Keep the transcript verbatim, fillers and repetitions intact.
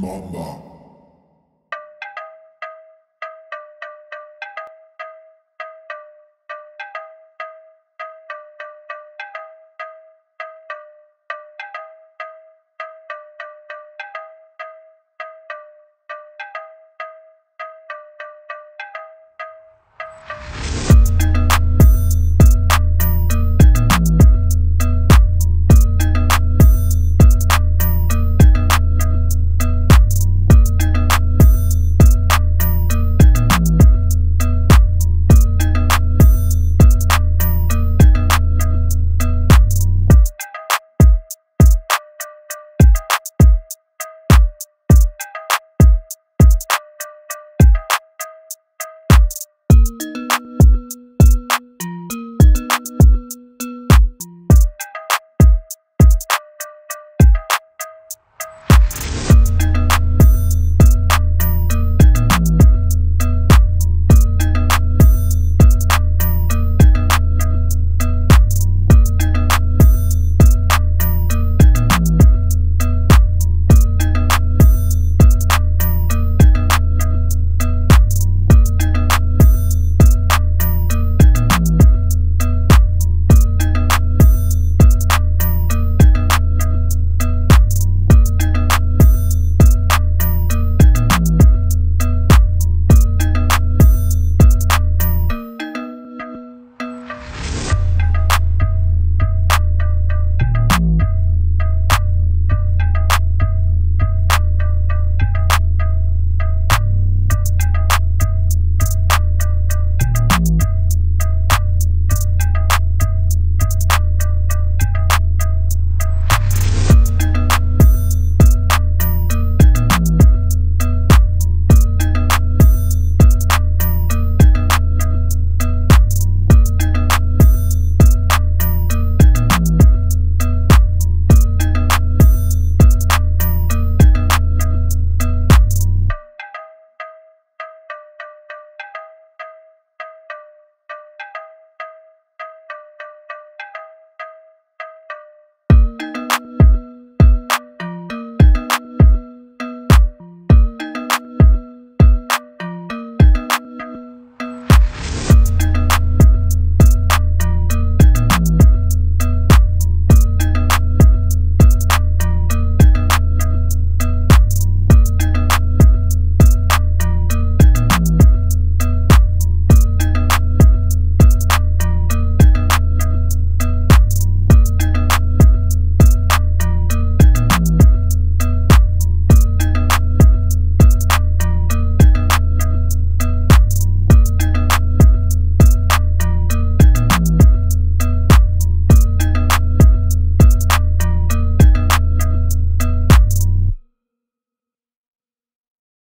Mama.